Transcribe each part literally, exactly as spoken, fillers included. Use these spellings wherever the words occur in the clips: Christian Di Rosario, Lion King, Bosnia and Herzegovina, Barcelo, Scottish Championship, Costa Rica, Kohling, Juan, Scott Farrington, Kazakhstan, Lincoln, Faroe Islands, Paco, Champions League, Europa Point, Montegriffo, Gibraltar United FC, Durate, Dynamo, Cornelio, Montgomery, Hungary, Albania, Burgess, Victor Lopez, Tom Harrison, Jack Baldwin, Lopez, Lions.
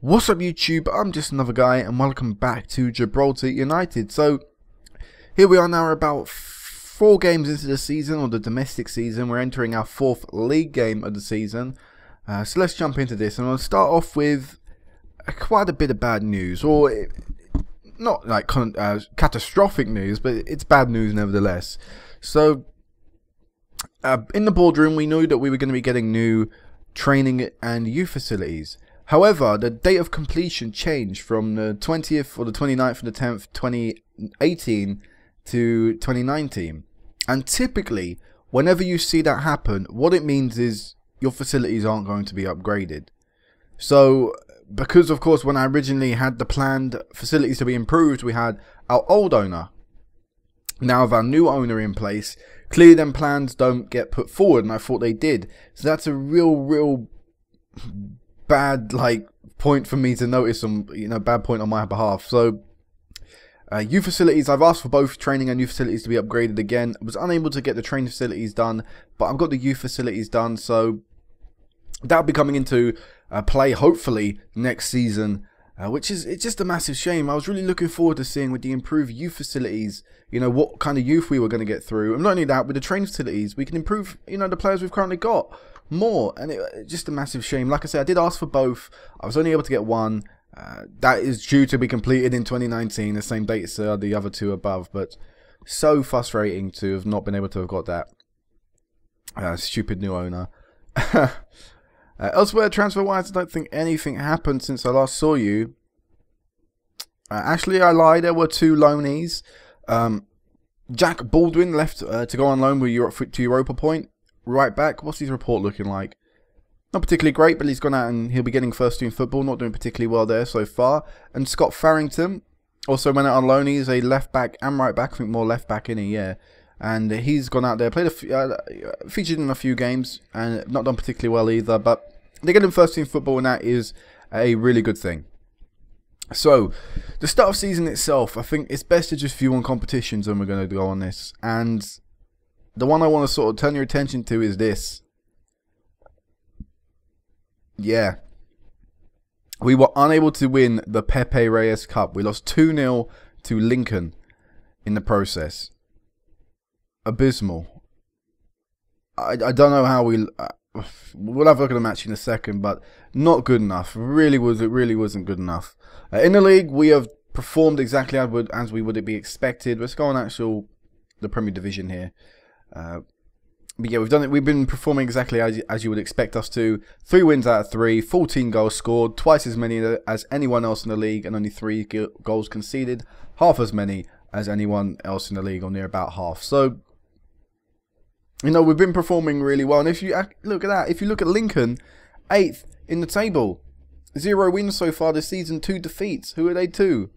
What's up YouTube, I'm just another guy and welcome back to Gibraltar United. So here we are now, about four games into the season, or the domestic season. We're entering our fourth league game of the season. Uh, so let's jump into this, and I'll start off with quite a bit of bad news, or it, not like con uh, catastrophic news, but it's bad news nevertheless. So uh, in the boardroom we knew that we were going to be getting new training and youth facilities. However, the date of completion changed from the twentieth or the twenty-ninth of the tenth, twenty eighteen to twenty nineteen. And typically, whenever you see that happen, what it means is your facilities aren't going to be upgraded. So, because of course when I originally had the planned facilities to be improved, we had our old owner. Now with our new owner in place, clearly them plans don't get put forward, and I thought they did. So that's a real, real... bad like point for me to notice, some you know bad point on my behalf. So uh, youth facilities, I've asked for both training and youth facilities to be upgraded again. I was unable to get the training facilities done, but I've got the youth facilities done, so that'll be coming into uh, play hopefully next season, uh, which is it's just a massive shame. I was really looking forward to seeing with the improved youth facilities, you know, what kind of youth we were going to get through, and not only that, with the training facilities we can improve, you know, the players we've currently got more, and it's just a massive shame. Like I said, I did ask for both. I was only able to get one. Uh, that is due to be completed in twenty nineteen, the same date as so the other two above, but so frustrating to have not been able to have got that. Uh, stupid new owner. uh, elsewhere, transfer-wise, I don't think anything happened since I last saw you. Uh, actually, I lied. There were two loanees. Um, Jack Baldwin left uh, to go on loan with Euro to Europa Point. Right back. What's his report looking like? Not particularly great, but he's gone out and he'll be getting first team football. Not doing particularly well there so far. And Scott Farrington also went out on loan. He's a left back and right back. I think more left back in a year, and he's gone out there, played a uh, featured in a few games, and not done particularly well either. But they're getting first team football, and that is a really good thing. So the start of season itself, I think it's best to just view on competitions, and we're going to go on this. And the one I want to sort of turn your attention to is this. Yeah. We were unable to win the Pepe Reyes Cup. We lost two nil to Lincoln in the process. Abysmal. I, I don't know how we... Uh, we'll have a look at the match in a second, but not good enough. Really was, it really wasn't good enough. Uh, in the league, we have performed exactly as, would, as we would be expected. Let's go on actual the Premier Division here. Uh, but yeah, we've done it. We've been performing exactly as, as you would expect us to. Three wins out of three, fourteen goals scored, twice as many as anyone else in the league, and only three goals conceded, half as many as anyone else in the league, or near about half. So, you know, we've been performing really well. And if you look at that, if you look at Lincoln, eighth in the table, zero wins so far this season, two defeats. Who are they to?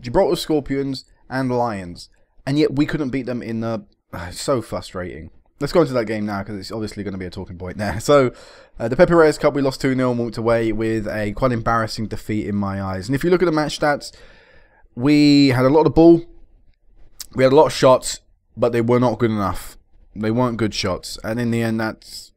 Gibraltar Scorpions and Lions, and yet we couldn't beat them in the. So frustrating. Let's go into that game now, because it's obviously going to be a talking point there. So, uh, the Pepe Reyes Cup, we lost two nil and walked away with a quite embarrassing defeat in my eyes. And if you look at the match stats, we had a lot of the ball, we had a lot of shots, but they were not good enough. They weren't good shots. And in the end, that's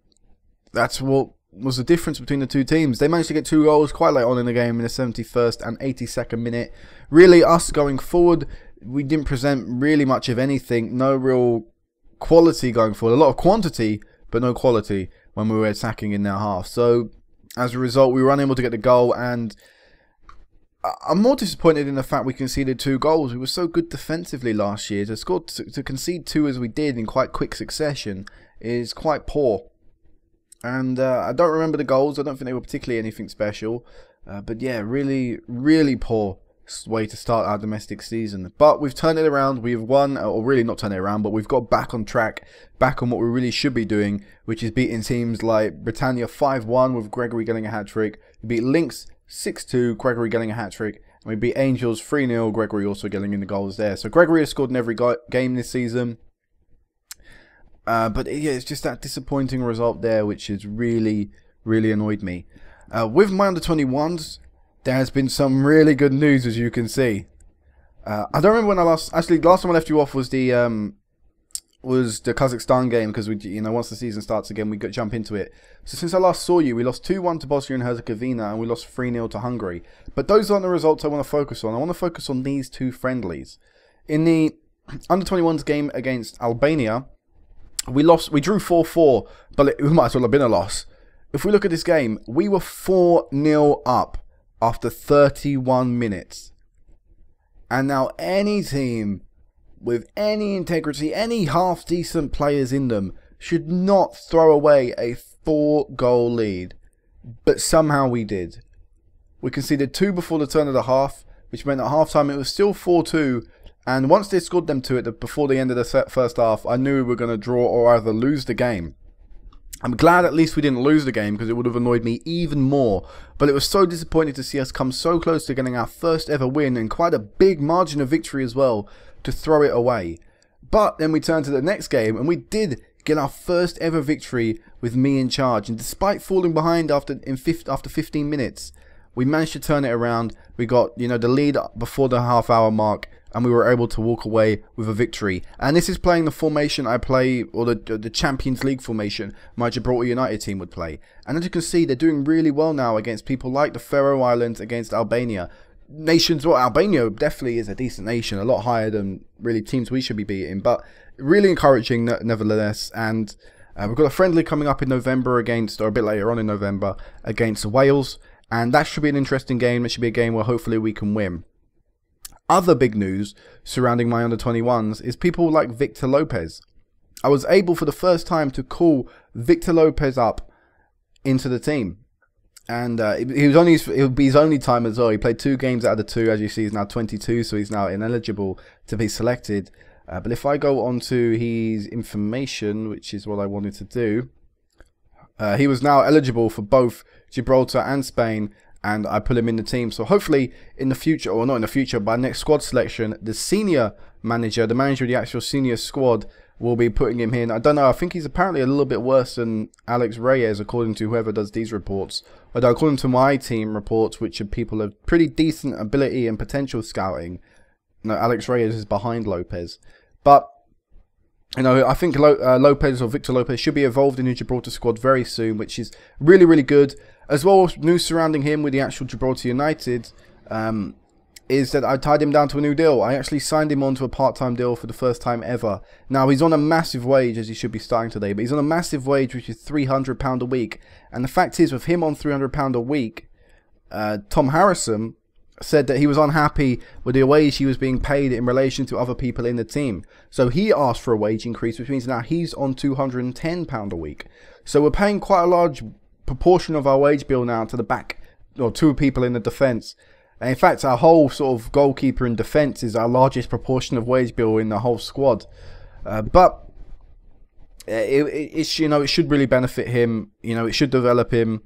that's what was the difference between the two teams. They managed to get two goals quite late on in the game, in the seventy-first and eighty-second minute. Really, us going forward, we didn't present really much of anything. No real quality going forward. A lot of quantity, but no quality when we were attacking in their half. So, as a result, we were unable to get the goal. And I'm more disappointed in the fact we conceded two goals. We were so good defensively last year. To score, to, to concede two as we did in quite quick succession is quite poor. And uh, I don't remember the goals. I don't think they were particularly anything special. Uh, but yeah, really, really poor way to start our domestic season. But we've turned it around. We've won, or really not turned it around, but we've got back on track, back on what we really should be doing, which is beating teams like Britannia five one with Gregory getting a hat-trick. We beat Lynx six two, Gregory getting a hat-trick. And we beat Angels three nil, Gregory also getting in the goals there. So Gregory has scored in every go game this season. Uh, but yeah, it's just that disappointing result there, which has really, really annoyed me. Uh, with my under twenty-ones, there has been some really good news, as you can see. Uh, I don't remember when I last... Actually, the last time I left you off was the um, was the Kazakhstan game, because we, you know, once the season starts again, we got jump into it. So since I last saw you, we lost two one to Bosnia and Herzegovina, and we lost three nil to Hungary. But those aren't the results I want to focus on. I want to focus on these two friendlies. In the under twenty-ones game against Albania, we lost. We drew four four, but it might as well have been a loss. If we look at this game, we were four nil up after thirty-one minutes, and now any team with any integrity, any half-decent players in them, should not throw away a four-goal lead. But somehow we did. We conceded two before the turn of the half, which meant at half-time it was still four two, and once they scored them two at before the end of the first half, I knew we were going to draw or either lose the game. I'm glad at least we didn't lose the game, because it would have annoyed me even more. But it was so disappointing to see us come so close to getting our first ever win, and quite a big margin of victory as well, to throw it away. But then we turned to the next game, and we did get our first ever victory with me in charge. And despite falling behind after in after fifteen minutes, we managed to turn it around. We got, you know, the lead before the half-hour mark, and we were able to walk away with a victory. And this is playing the formation I play, or the the Champions League formation my Gibraltar United team would play. And as you can see, they're doing really well now against people like the Faroe Islands, against Albania. Nations, well, Albania definitely is a decent nation, a lot higher than really teams we should be beating, but really encouraging nevertheless. And uh, we've got a friendly coming up in November against, or a bit later on in November, against Wales, and that should be an interesting game. It should be a game where hopefully we can win. Other big news surrounding my under twenty-ones is people like Victor Lopez. I was able for the first time to call Victor Lopez up into the team. And uh, he was only, it'll be his only time as well. He played two games out of the two. As you see, he's now twenty-two, so he's now ineligible to be selected. Uh, but if I go on to his information, which is what I wanted to do, uh, he was now eligible for both Gibraltar and Spain, and I put him in the team. So hopefully in the future, or not in the future, by next squad selection, the senior manager, the manager of the actual senior squad, we'll be putting him in. I don't know. I think he's apparently a little bit worse than Alex Reyes, according to whoever does these reports. Although according to my team reports, which are people of pretty decent ability and potential scouting, no, Alex Reyes is behind Lopez. But you know, I think Lo uh, Lopez or Victor Lopez should be involved in the Gibraltar squad very soon, which is really, really good. As well, news surrounding him with the actual Gibraltar United. Um, is that I tied him down to a new deal. I actually signed him onto a part-time deal for the first time ever. Now, he's on a massive wage, as he should be starting today, but he's on a massive wage, which is three hundred pounds a week. And the fact is, with him on three hundred pounds a week, uh, Tom Harrison said that he was unhappy with the wage he was being paid in relation to other people in the team. So he asked for a wage increase, which means now he's on two hundred and ten pounds a week. So we're paying quite a large proportion of our wage bill now to the back, or two people in the defence. And in fact, our whole sort of goalkeeper and defence is our largest proportion of wage bill in the whole squad. Uh, but it, it, it's, you know, it should really benefit him. You know, it should develop him,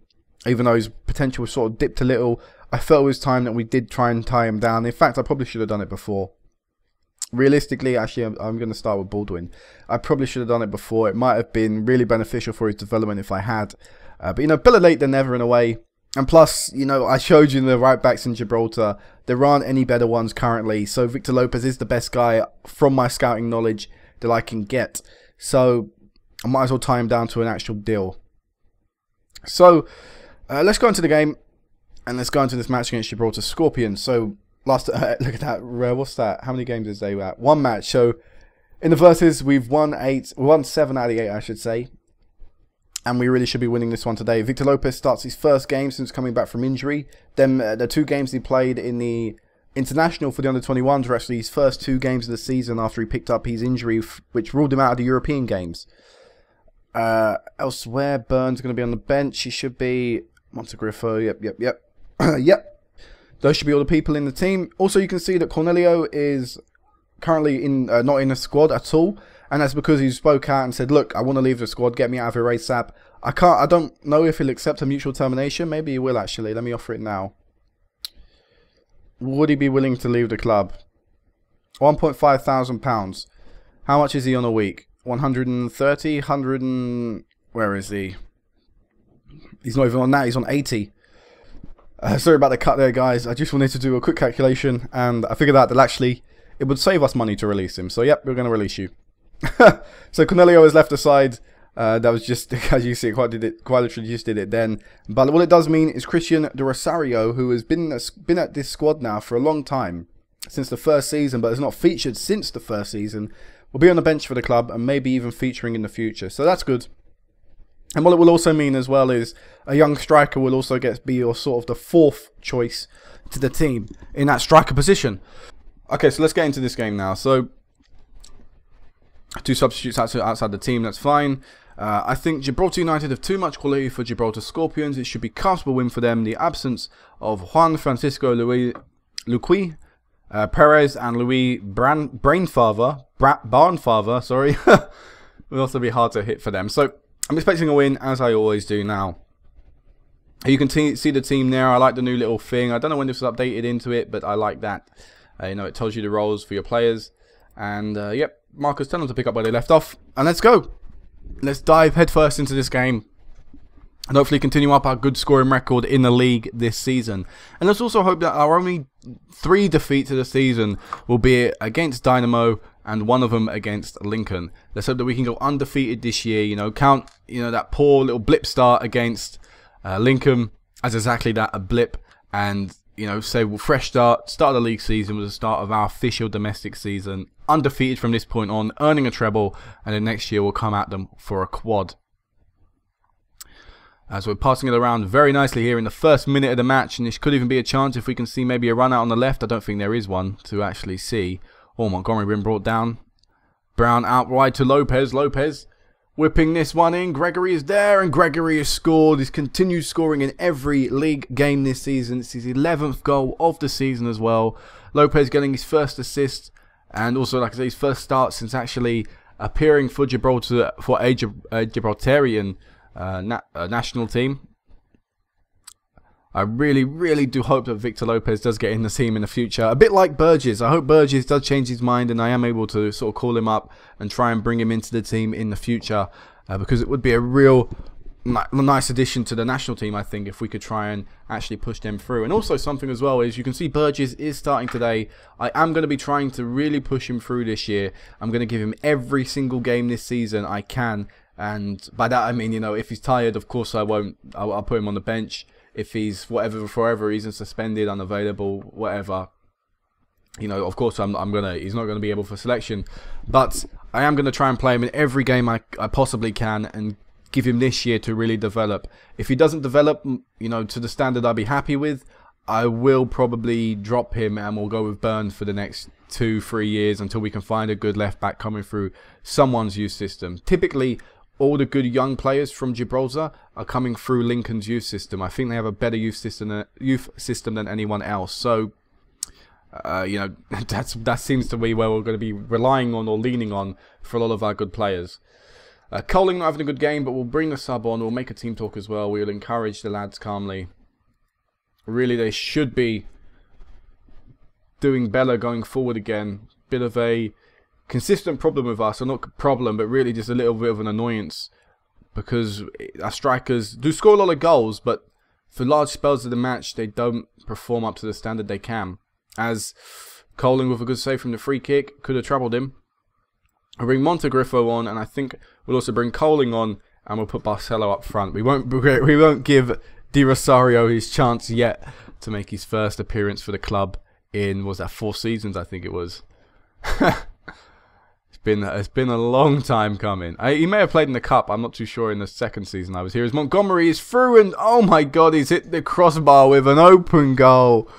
even though his potential sort of dipped a little. I felt it was time that we did try and tie him down. In fact, I probably should have done it before. Realistically, actually, I'm, I'm going to start with Baldwin. I probably should have done it before. It might have been really beneficial for his development if I had. Uh, but, you know, better late than never in a way. And plus, you know, I showed you the right backs in Gibraltar. There aren't any better ones currently. So Victor Lopez is the best guy from my scouting knowledge that I can get. So I might as well tie him down to an actual deal. So uh, let's go into the game. And let's go into this match against Gibraltar Scorpions. So last, uh, look at that. What's that? How many games is they at? One match. So in the verses, we've won eight, won seven out of eight, I should say. And we really should be winning this one today. Victor Lopez starts his first game since coming back from injury. Then uh, the two games he played in the international for the under twenty-ones were actually his first two games of the season after he picked up his injury, which ruled him out of the European games. Uh, elsewhere, Burns going to be on the bench. He should be Montegrifo. Yep, yep, yep. Yep. Those should be all the people in the team. Also, you can see that Cornelio is currently in uh, not in a squad at all. And that's because he spoke out and said, look, I want to leave the squad, get me out of here ASAP. I can't, I don't know if he'll accept a mutual termination. Maybe he will, actually. Let me offer it now. Would he be willing to leave the club? one point five thousand pounds. How much is he on a week? one hundred and thirty? one hundred and... Where is he? He's not even on that. He's on eighty. Uh, sorry about the cut there, guys. I just wanted to do a quick calculation, and I figured out that actually it would save us money to release him. So, yep, we're going to release you. So Cornelio has left aside. Uh, that was just, as you see, quite did it. Quite literally just did it then. But what it does mean is Christian Di Rosario, who has been a, been at this squad now for a long time, since the first season, but has not featured since the first season, will be on the bench for the club and maybe even featuring in the future. So that's good. And what it will also mean as well is a young striker will also get to be your sort of the fourth choice to the team in that striker position. Okay, so let's get into this game now. So two substitutes outside the team, that's fine. Uh, I think Gibraltar United have too much quality for Gibraltar Scorpions. It should be a comfortable win for them. The absence of Juan Francisco Luis, Luqui, uh, Perez and Luis Bran, Brainfather, Bra, Barnfather, sorry, will also be hard to hit for them. So I'm expecting a win, as I always do now. You can see the team there. I like the new little thing. I don't know when this was updated into it, but I like that. Uh, you know, it tells you the roles for your players. And, uh, yep, Marcus, tell them to pick up where they left off. And let's go. Let's dive headfirst into this game. And hopefully continue up our good scoring record in the league this season. And let's also hope that our only three defeats of the season will be against Dynamo and one of them against Lincoln. Let's hope that we can go undefeated this year. You know, count you know that poor little blip start against uh, Lincoln as exactly that, a blip. And, you know, say, well, fresh start. Start of the league season was the start of our official domestic season. Undefeated from this point on, earning a treble. And then next year we'll come at them for a quad. As we're passing it around very nicely here in the first minute of the match, and this could even be a chance if we can see maybe a run out on the left. I don't think there is one to actually see. Oh, Montgomery been brought down. Brown out wide to Lopez. Lopez whipping this one in. Gregory is there, and Gregory has scored. He's continued scoring in every league game this season. It's his eleventh goal of the season as well. Lopez getting his first assist, and also, like I say, his first start since actually appearing for Gibraltar, for a Gibraltarian Uh, na uh, national team. I really, really do hope that Victor Lopez does get in the team in the future. A bit like Burgess. I hope Burgess does change his mind and I am able to sort of call him up and try and bring him into the team in the future uh, because it would be a real ni nice addition to the national team, I think, if we could try and actually push them through. And also something as well is you can see Burgess is starting today. I am going to be trying to really push him through this year. I'm going to give him every single game this season I can. And by that I mean, you know, if he's tired, of course I won't. I'll, I'll put him on the bench. If he's whatever for whatever reason suspended, unavailable, whatever, you know, of course I'm. I'm gonna. He's not gonna be able for selection, but I am gonna try and play him in every game I, I possibly can and give him this year to really develop. If he doesn't develop, you know, to the standard I'd be happy with, I will probably drop him and we'll go with Burn for the next two, three years until we can find a good left back coming through someone's youth system. Typically, all the good young players from Gibraltar are coming through Lincoln's youth system. I think they have a better youth system, youth system than anyone else. So, uh, you know, that's that seems to be where we're going to be relying on or leaning on for a lot of our good players. Uh, Kohling not having a good game, but we'll bring a sub on. We'll make a team talk as well. We'll encourage the lads calmly. Really, they should be doing better going forward again. Bit of a consistent problem with us, or not a problem, but really just a little bit of an annoyance because our strikers do score a lot of goals, but for large spells of the match, they don't perform up to the standard they can. As Kohling with a good save from the free kick could have troubled him. I'll bring Montegriffo on, and I think we'll also bring Kohling on, and we'll put Barcelo up front. We won't, we won't give Di Rosario his chance yet to make his first appearance for the club in, was that four seasons? I think it was. Been, it's been a long time coming. I, he may have played in the cup. I'm not too sure. In the second season I was here, as Montgomery is through, and oh my god, he's hit the crossbar with an open goal.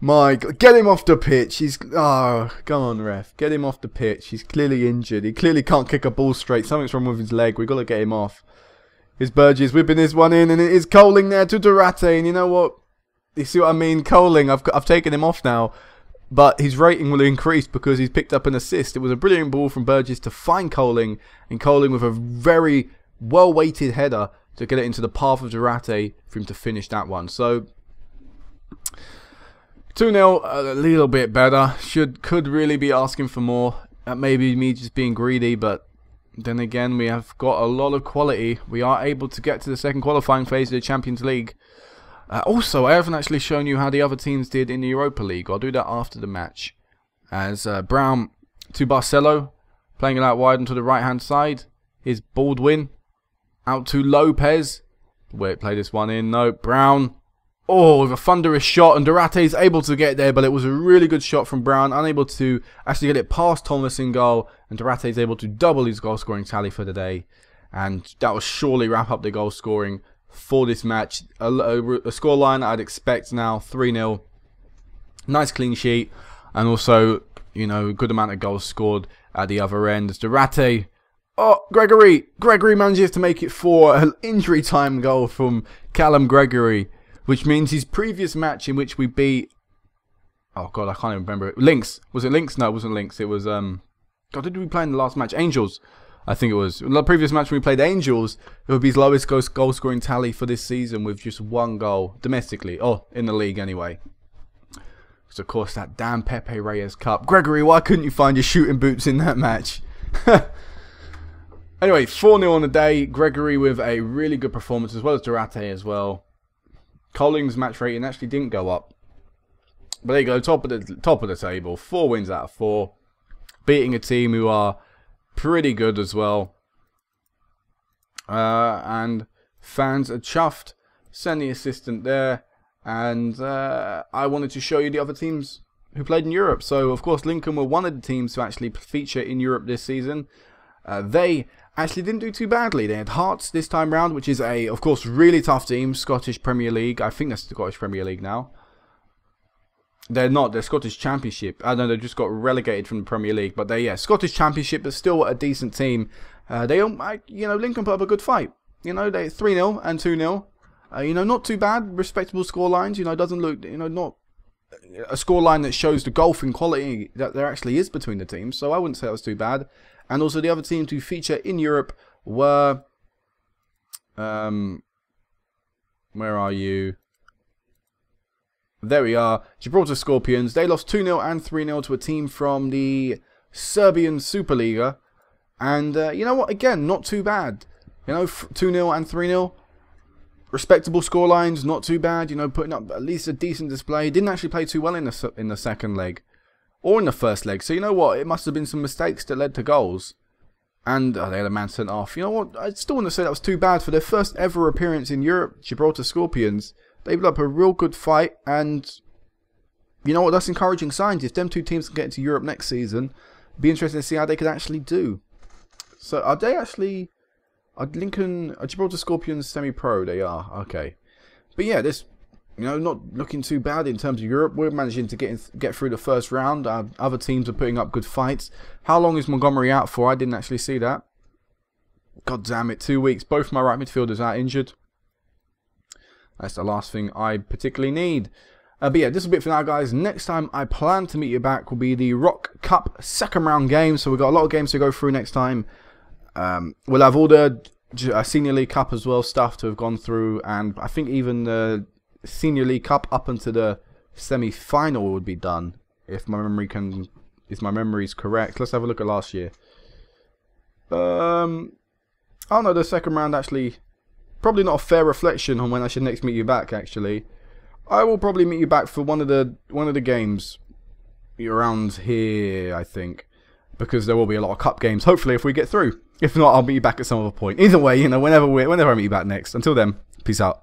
My god, get him off the pitch. He's oh, come on, ref, get him off the pitch. He's clearly injured. He clearly can't kick a ball straight. Something's wrong with his leg. We've got to get him off. His Burgess whipping this one in, and it is Kohling there to Durate. And you know what? You see what I mean? Kohling, I've I've taken him off now. But his rating will increase because he's picked up an assist. It was a brilliant ball from Burgess to find Kohling. And Kohling with a very well-weighted header to get it into the path of Durate for him to finish that one. So, two nil, a little bit better. Should Could really be asking for more. That may be me just being greedy. But then again, we have got a lot of quality. We are able to get to the second qualifying phase of the Champions League. Uh, also, I haven't actually shown you how the other teams did in the Europa League. I'll do that after the match. As uh, Brown to Barcelo. Playing it out wide onto the right-hand side is Baldwin. Out to Lopez. Wait, play this one in. No, Brown. Oh, with a thunderous shot. And Durate is able to get there, but it was a really good shot from Brown. Unable to actually get it past Thomas in goal. And Durate is able to double his goal-scoring tally for the day. And that will surely wrap up the goal-scoring for this match. A, a, a score line I'd expect now, three nil. Nice clean sheet. And also, you know, good amount of goals scored at the other end. It's Durate. Oh, Gregory. Gregory manages to make it for an injury time goal from Callum Gregory, which means his previous match in which we beat... Oh, God, I can't even remember it. Lynx. Was it Lynx? No, it wasn't Lynx. It was... um. God, did we play in the last match? Angels, I think it was. The previous match when we played Angels, it would be his lowest goal-scoring tally for this season with just one goal domestically. Oh, in the league anyway. Because, of course, that damn Pepe Reyes Cup. Gregory, why couldn't you find your shooting boots in that match? Anyway, four nil on the day. Gregory with a really good performance, as well as Durate as well. Kohling's match rating actually didn't go up. But there you go, top of the top of the table. Four wins out of four. Beating a team who are pretty good as well. Uh, and fans are chuffed. Send the assistant there. And uh, I wanted to show you the other teams who played in Europe. So, of course, Lincoln were one of the teams to actually feature in Europe this season. Uh, they actually didn't do too badly. They had Hearts this time round, which is a, of course, really tough team. Scottish Premier League. I think that's the Scottish Premier League now. They're not. They're Scottish Championship. I know they just got relegated from the Premier League. But they're, yeah, Scottish Championship, but still a decent team. Uh, they, I, you know, Lincoln put up a good fight. You know, they three nil and two nil. Uh, you know, not too bad, respectable score lines. You know, doesn't look, you know, not a score line that shows the gulf in quality that there actually is between the teams. So I wouldn't say that was too bad. And also the other team to feature in Europe were, um, where are you? There we are, Gibraltar Scorpions. They lost two nil and three nil to a team from the Serbian Superliga. And uh, you know what? Again, not too bad. You know, two nil and three nil. Respectable score lines, not too bad, you know, putting up at least a decent display. Didn't actually play too well in the in the second leg or in the first leg. So you know what, it must have been some mistakes that led to goals. And oh, they had a man sent off. You know what, I still want to say that was too bad for their first ever appearance in Europe. Gibraltar Scorpions, they put up a real good fight, and you know what, that's encouraging signs. If them two teams can get into Europe next season, it'd be interesting to see how they could actually do. So are they actually? Are Lincoln, are Gibraltar Scorpions semi-pro? They are, okay. But yeah, this, you know, not looking too bad in terms of Europe. We're managing to get in, get through the first round. Uh, other teams are putting up good fights. How long is Montgomery out for? I didn't actually see that. God damn it, two weeks. Both my right midfielders are injured. That's the last thing I particularly need. Uh, but yeah, this is a bit for now, guys. Next time I plan to meet you back will be the Rock Cup second round game. So we've got a lot of games to go through next time. Um, we'll have all the uh, Senior League Cup as well stuff to have gone through, and I think even the Senior League Cup up until the semi-final would be done, if my memory can, if my memory is correct. Let's have a look at last year. Um, oh no, the second round actually probably not a fair reflection on when I should next meet you back. Actually, I will probably meet you back for one of the one of the games around here, I think, because there will be a lot of cup games. Hopefully, if we get through. If not, I'll meet you back at some other point. Either way, you know, whenever, we're, whenever I meet you back next. Until then, peace out.